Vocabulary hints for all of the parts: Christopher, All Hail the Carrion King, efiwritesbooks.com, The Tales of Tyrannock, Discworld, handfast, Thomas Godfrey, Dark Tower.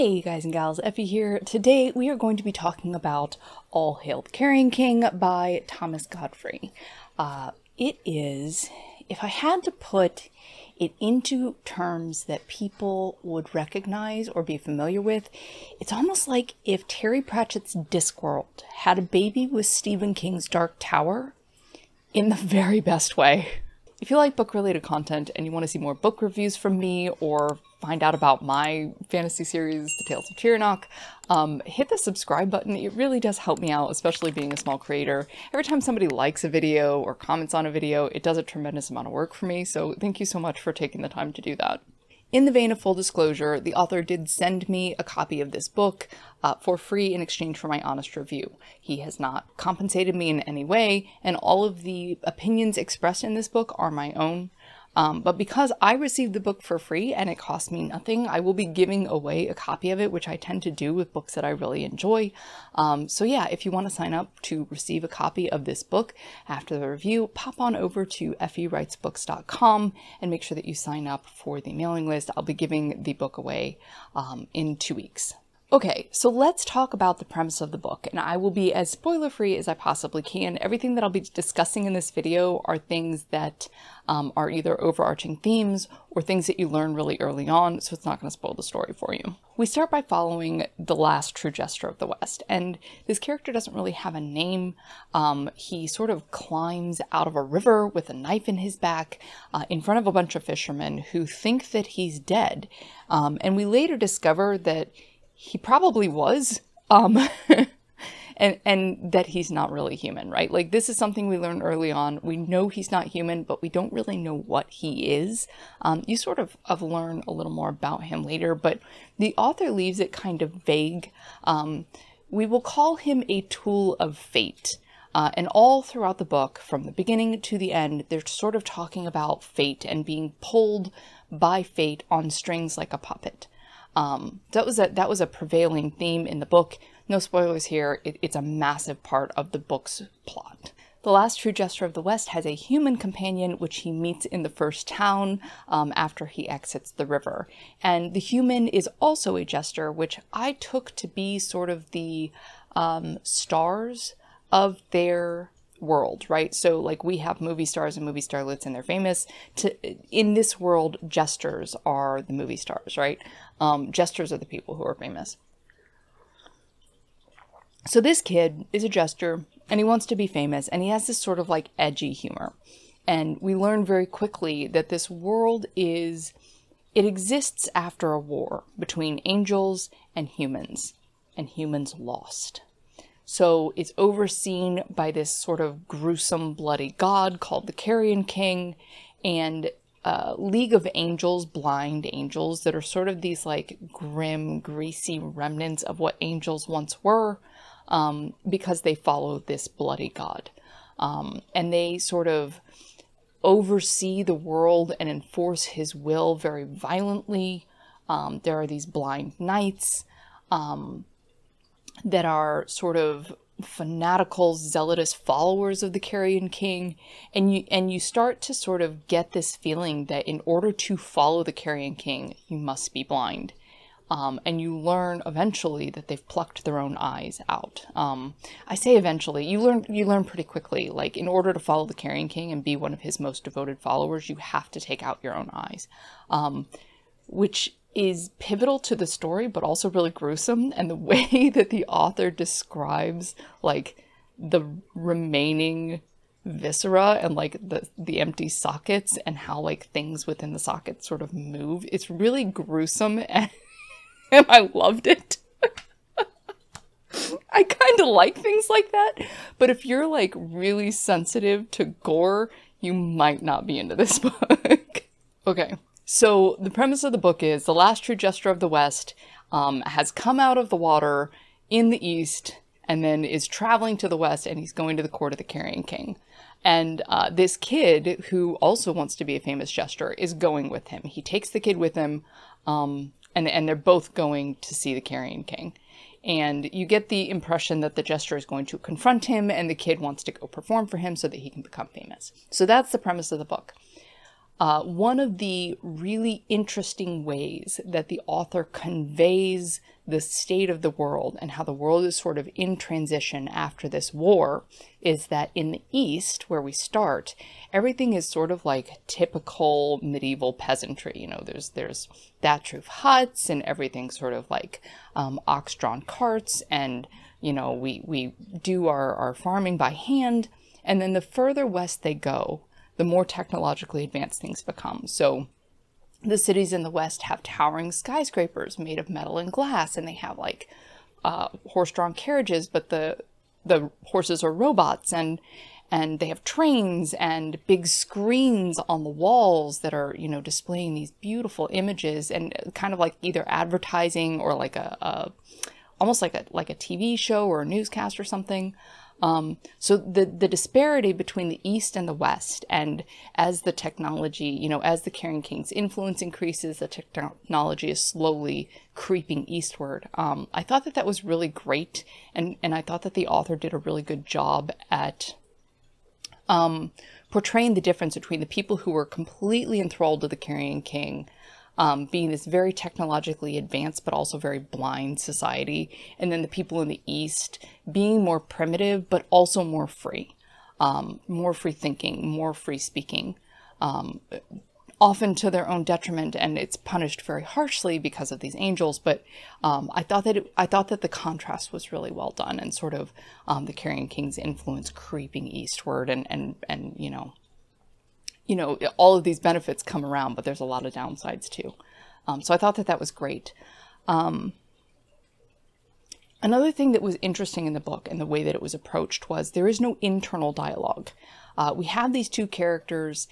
Hey guys and gals, Effie here. Today we are going to be talking about All Hail the Carrion King by Thomas Godfrey. It is, if I had to put it into terms that people would recognize or be familiar with, it's almost like if Terry Pratchett's Discworld had a baby with Stephen King's Dark Tower in the very best way. If you like book-related content and you want to see more book reviews from me or find out about my fantasy series, The Tales of Tyrannock, hit the subscribe button. It really does help me out, especially being a small creator. Every time somebody likes a video or comments on a video, it does a tremendous amount of work for me, so thank you so much for taking the time to do that. In the vein of full disclosure, the author did send me a copy of this book for free in exchange for my honest review. He has not compensated me in any way, and all of the opinions expressed in this book are my own. But because I received the book for free and it cost me nothing, I will be giving away a copy of it, which I tend to do with books that I really enjoy. So yeah, if you want to sign up to receive a copy of this book after the review, pop on over to efiwritesbooks.com and make sure that you sign up for the mailing list. I'll be giving the book away in 2 weeks. Okay, so let's talk about the premise of the book, and I will be as spoiler-free as I possibly can. Everything that I'll be discussing in this video are things that are either overarching themes or things that you learn really early on, so it's not going to spoil the story for you. We start by following the last true jester of the West, and this character doesn't really have a name. He sort of climbs out of a river with a knife in his back in front of a bunch of fishermen who think that he's dead, and we later discover that he probably was, and that he's not really human, right? Like, this is something we learn early on. We know he's not human, but we don't really know what he is. You sort of learn a little more about him later, but the author leaves it kind of vague. We will call him a tool of fate. And all throughout the book, from the beginning to the end, they're sort of talking about fate and being pulled by fate on strings like a puppet. That was a prevailing theme in the book. No spoilers here. It's a massive part of the book's plot. The last true jester of the West has a human companion, which he meets in the first town after he exits the river. And the human is also a jester, which I took to be sort of the stars of their world, right? So like we have movie stars and movie starlets and they're famous. In this world, jesters are the movie stars, right? Jesters are the people who are famous. So this kid is a jester and he wants to be famous and he has this sort of like edgy humor. And we learn very quickly that this world is, it exists after a war between angels and humans lost. So it's overseen by this sort of gruesome, bloody god called the Carrion King, and a league of angels, blind angels, that are sort of these like grim, greasy remnants of what angels once were, because they follow this bloody god. And they sort of oversee the world and enforce his will very violently. There are these blind knights, that are sort of fanatical, zealous followers of the Carrion King, and you start to sort of get this feeling that in order to follow the Carrion King, you must be blind. And you learn eventually that they've plucked their own eyes out. I say eventually, you learn pretty quickly, like in order to follow the Carrion King and be one of his most devoted followers, you have to take out your own eyes, which is pivotal to the story, but also really gruesome. And the way that the author describes like the remaining viscera and like the empty sockets and how like things within the sockets sort of move, it's really gruesome, and I loved it. I kind of like things like that, but if you're like really sensitive to gore, you might not be into this book. Okay. So the premise of the book is the last true jester of the West has come out of the water in the East and then is traveling to the West, and he's going to the court of the Carrion King. And this kid, who also wants to be a famous jester, is going with him. He takes the kid with him, and they're both going to see the Carrion King. And you get the impression that the jester is going to confront him, and the kid wants to go perform for him so that he can become famous. So that's the premise of the book. One of the really interesting ways that the author conveys the state of the world and how the world is sort of in transition after this war is that in the East, where we start, everything is sort of like typical medieval peasantry. You know, there's thatch roof huts and everything sort of like ox-drawn carts, and, you know, we do our farming by hand. And then the further west they go, the more technologically advanced things become. So the cities in the West have towering skyscrapers made of metal and glass, and they have like horse-drawn carriages, but the horses are robots, and they have trains and big screens on the walls that are, you know, displaying these beautiful images, and kind of like either advertising or like almost like a TV show or a newscast or something. So the disparity between the East and the West, and as the technology, you know, as the Carrion King's influence increases, the technology is slowly creeping eastward. I thought that was really great, and I thought that the author did a really good job at portraying the difference between the people who were completely enthralled to the Carrion King, being this very technologically advanced but also very blind society, and then the people in the East being more primitive but also more free thinking, more free speaking, often to their own detriment, and it's punished very harshly because of these angels. But I thought that the contrast was really well done, and sort of the Carrion King's influence creeping eastward, and you know, all of these benefits come around, but there's a lot of downsides too. So I thought that was great. Another thing that was interesting in the book and the way that it was approached was there is no internal dialogue. We have these two characters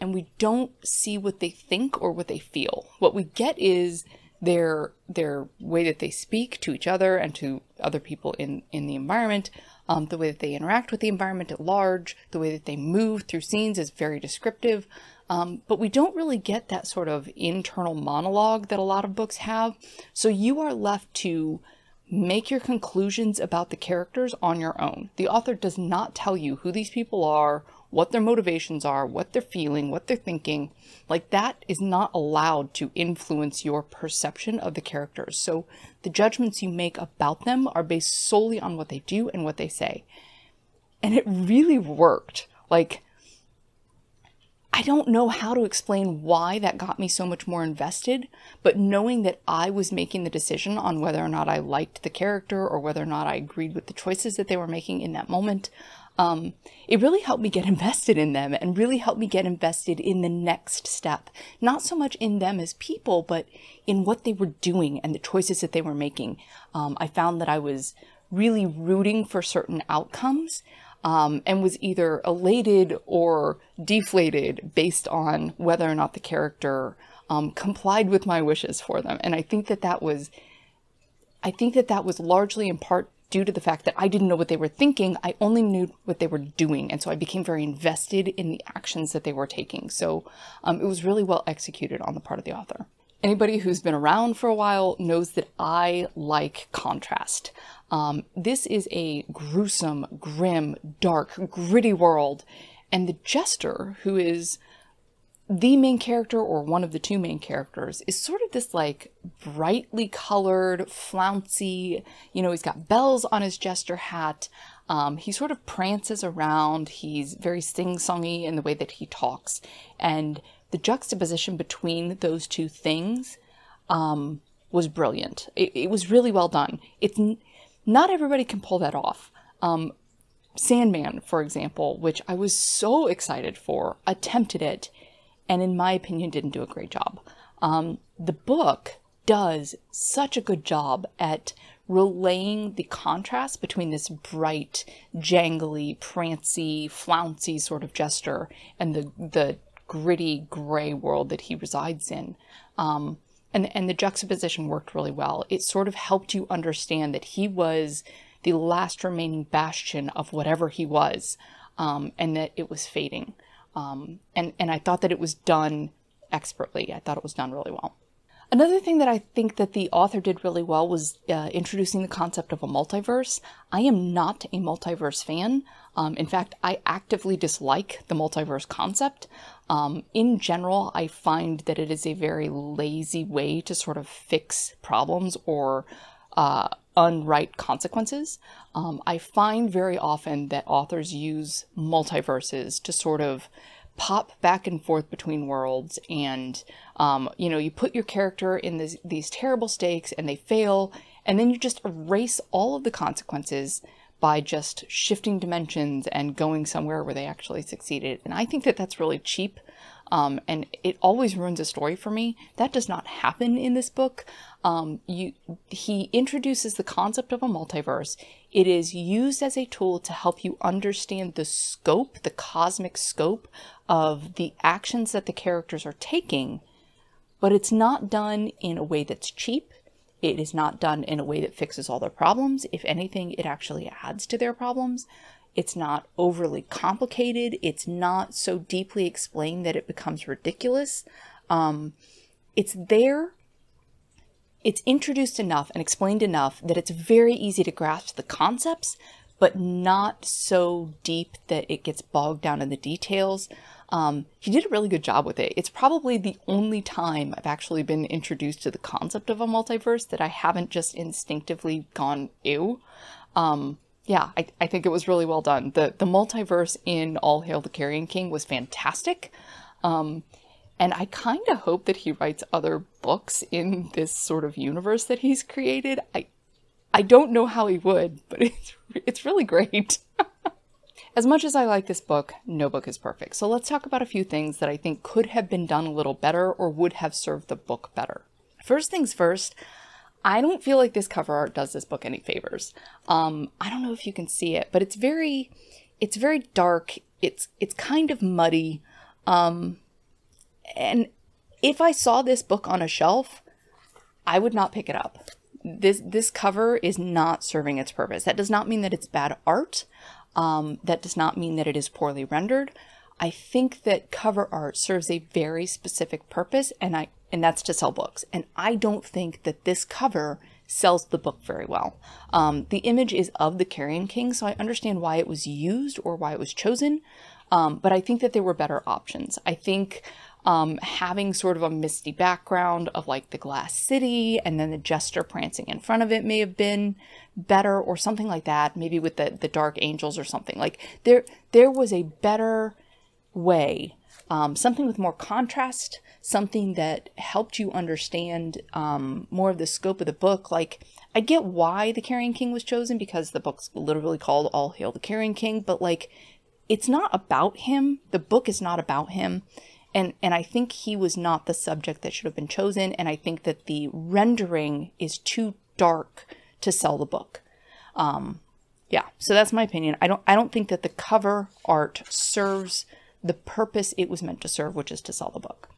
and we don't see what they think or what they feel. What we get is their way that they speak to each other and to other people in the environment, the way that they interact with the environment at large, the way that they move through scenes is very descriptive, but we don't really get that sort of internal monologue that a lot of books have. So you are left to make your conclusions about the characters on your own. The author does not tell you who these people are, what their motivations are, what they're feeling, what they're thinking. Like, that is not allowed to influence your perception of the characters. So the judgments you make about them are based solely on what they do and what they say. And it really worked. Like, I don't know how to explain why that got me so much more invested, but knowing that I was making the decision on whether or not I liked the character or whether or not I agreed with the choices that they were making in that moment, it really helped me get invested in them and really helped me get invested in the next step. Not so much in them as people, but in what they were doing and the choices that they were making. I found that I was really rooting for certain outcomes, and was either elated or deflated based on whether or not the character complied with my wishes for them. And I think that that was largely in part due to the fact that I didn't know what they were thinking. I only knew what they were doing. And so I became very invested in the actions that they were taking. So it was really well executed on the part of the author. Anybody who's been around for a while knows that I like contrast. This is a gruesome, grim, dark, gritty world. And the Jester, who is the main character, or one of the two main characters, is sort of this like brightly colored, flouncy, you know, he's got bells on his jester hat. He sort of prances around. He's very sing-songy in the way that he talks. And the juxtaposition between those two things was brilliant. It was really well done. It's not everybody can pull that off. Sandman, for example, which I was so excited for, attempted it, and in my opinion, didn't do a great job. The book does such a good job at relaying the contrast between this bright, jangly, prancy, flouncy sort of jester and the gritty, gray world that he resides in. And the juxtaposition worked really well. It sort of helped you understand that he was the last remaining bastion of whatever he was, and that it was fading. And I thought that it was done expertly. I thought it was done really well. Another thing that I think that the author did really well was introducing the concept of a multiverse. I am not a multiverse fan. In fact, I actively dislike the multiverse concept. In general, I find that it is a very lazy way to sort of fix problems or unwrite consequences. I find very often that authors use multiverses to sort of pop back and forth between worlds, and you know, you put your character in these terrible stakes and they fail, and then you just erase all of the consequences by just shifting dimensions and going somewhere where they actually succeeded. And I think that that's really cheap, and it always ruins a story for me. That does not happen in this book. He introduces the concept of a multiverse. It is used as a tool to help you understand the scope, the cosmic scope of the actions that the characters are taking, but it's not done in a way that's cheap. It is not done in a way that fixes all their problems. If anything, it actually adds to their problems. It's not overly complicated. It's not so deeply explained that it becomes ridiculous. It's there. It's introduced enough and explained enough that it's very easy to grasp the concepts, but not so deep that it gets bogged down in the details. He did a really good job with it. It's probably the only time I've actually been introduced to the concept of a multiverse that I haven't just instinctively gone, ew. Yeah, I think it was really well done. The multiverse in All Hail the Carrion King was fantastic. And I kind of hope that he writes other books in this sort of universe that he's created. I don't know how he would, but it's really great. As much as I like this book, no book is perfect. So let's talk about a few things that I think could have been done a little better or would have served the book better. First things first, I don't feel like this cover art does this book any favors. I don't know if you can see it, but it's very dark. It's kind of muddy. And if I saw this book on a shelf, I would not pick it up. This cover is not serving its purpose. That does not mean that it's bad art. That does not mean that it is poorly rendered. I think that cover art serves a very specific purpose, and that's to sell books. And I don't think that this cover sells the book very well. The image is of the Carrion King, so I understand why it was used or why it was chosen, but I think that there were better options. I think having sort of a misty background of like the glass city and then the jester prancing in front of it may have been better, or something like that, maybe with the dark angels or something. Like there was a better way, something with more contrast, something that helped you understand more of the scope of the book. Like, I get why the Carrion King was chosen, because the book's literally called All Hail the Carrion King, but like, it's not about him. The book is not about him. And I think he was not the subject that should have been chosen, and I think that the rendering is too dark to sell the book. Yeah, so that's my opinion. I don't think that the cover art serves the purpose it was meant to serve, which is to sell the book.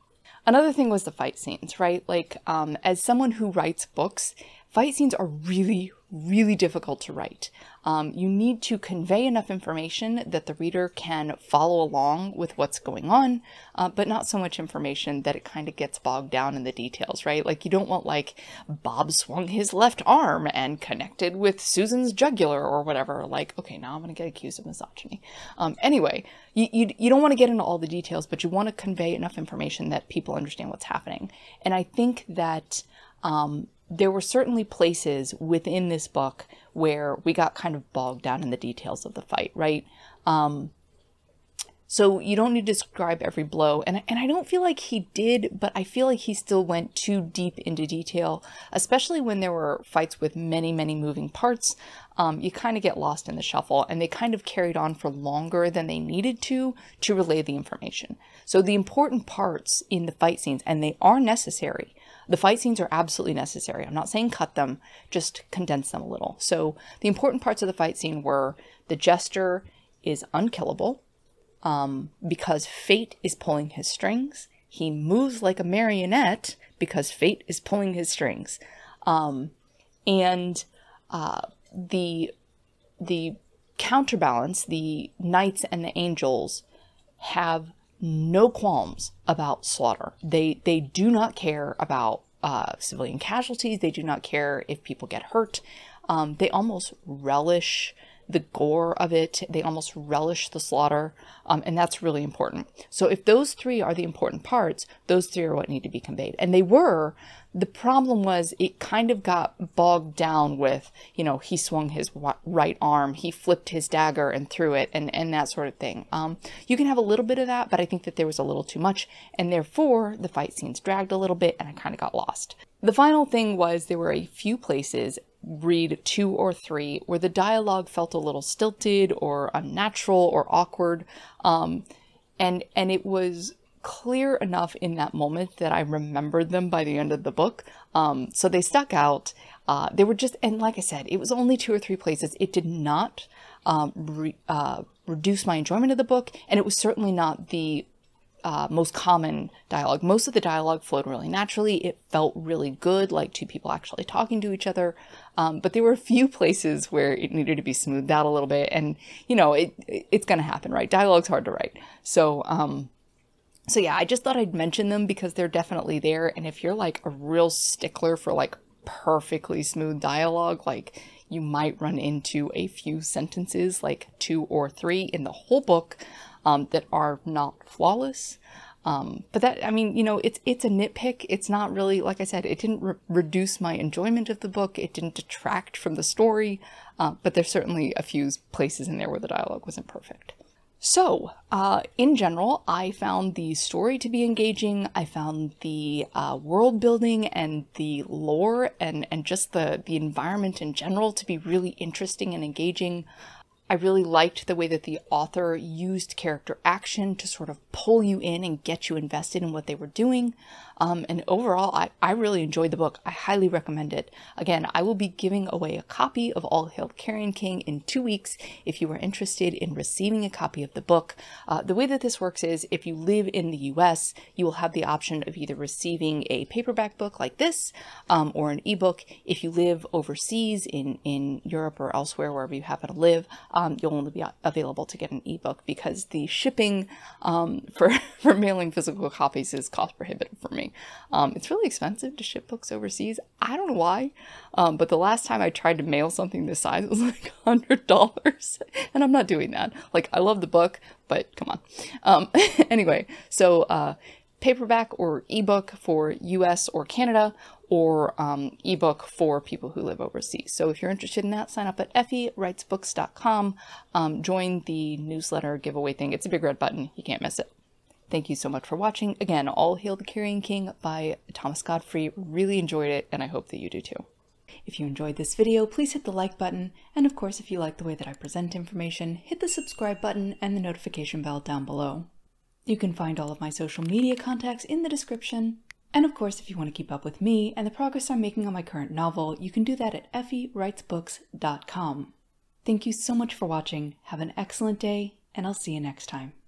Another thing was the fight scenes, right? Like, as someone who writes books, fight scenes are really, really difficult to write. You need to convey enough information that the reader can follow along with what's going on, but not so much information that it kind of gets bogged down in the details, right? Like, you don't want like Bob swung his left arm and connected with Susan's jugular or whatever. Like, okay, now I'm going to get accused of misogyny. Anyway, you don't want to get into all the details, but you want to convey enough information that people understand what's happening. And I think that there were certainly places within this book where we got kind of bogged down in the details of the fight, right? So you don't need to describe every blow, and I don't feel like he did, but I feel like he still went too deep into detail, especially when there were fights with many, many moving parts. You kind of get lost in the shuffle, and they kind of carried on for longer than they needed to relay the information. So the important parts in the fight scenes, and they are necessary. The fight scenes are absolutely necessary. I'm not saying cut them, just condense them a little. So the important parts of the fight scene were the jester is unkillable because fate is pulling his strings. He moves like a marionette because fate is pulling his strings. The counterbalance, the knights and the angels, have no qualms about slaughter. They do not care about civilian casualties. They do not care if people get hurt. They almost relish the gore of it. They almost relish the slaughter, and that's really important. So if those three are the important parts, those three are what need to be conveyed. And they were. The problem was it kind of got bogged down with, you know, he swung his right arm, he flipped his dagger and threw it, and that sort of thing. You can have a little bit of that, but I think that there was a little too much, and therefore the fight scenes dragged a little bit, and I kind of got lost. The final thing was there were a few places, read 2 or 3, where the dialogue felt a little stilted or unnatural or awkward, and it was clear enough in that moment that I remembered them by the end of the book. So they stuck out. They were just, and like I said, it was only 2 or 3 places. It did not reduce my enjoyment of the book, and it was certainly not the most common dialogue. Most of the dialogue flowed really naturally. It felt really good, like two people actually talking to each other. But there were a few places where it needed to be smoothed out a little bit, and you know, it's going to happen, right? Dialogue's hard to write. So, so yeah, I just thought I'd mention them because they're definitely there. And if you're like a real stickler for like perfectly smooth dialogue, like you might run into a few sentences, like 2 or 3 in the whole book, that are not flawless. But that, I mean, you know, it's a nitpick. It's not really, like I said, it didn't reduce my enjoyment of the book. It didn't detract from the story. But there's certainly a few places in there where the dialogue wasn't perfect. So, in general, I found the story to be engaging. I found the world building and the lore and just the environment in general to be really interesting and engaging. I really liked the way that the author used character action to sort of pull you in and get you invested in what they were doing. And overall, I really enjoyed the book. I highly recommend it. Again, I will be giving away a copy of All Hail the Carrion King in 2 weeks if you are interested in receiving a copy of the book. The way that this works is if you live in the US, you will have the option of either receiving a paperback book like this or an ebook. If you live overseas in Europe or elsewhere, wherever you happen to live, you'll only be available to get an ebook because the shipping for mailing physical copies is cost prohibitive for me. It's really expensive to ship books overseas. I don't know why, but the last time I tried to mail something this size, it was like $100, and I'm not doing that. Like, I love the book, but come on. Anyway, so paperback or ebook for US or Canada, or ebook for people who live overseas. So if you're interested in that, sign up at efiwritesbooks.com. Join the newsletter giveaway thing. It's a big red button. You can't miss it. Thank you so much for watching. Again, All Hail the Carrion King by Thomas Godfrey. Really enjoyed it, and I hope that you do too. If you enjoyed this video, please hit the like button. And of course, if you like the way that I present information, hit the subscribe button and the notification bell down below. You can find all of my social media contacts in the description. And of course, if you want to keep up with me and the progress I'm making on my current novel, you can do that at efiwritesbooks.com. Thank you so much for watching, have an excellent day, and I'll see you next time.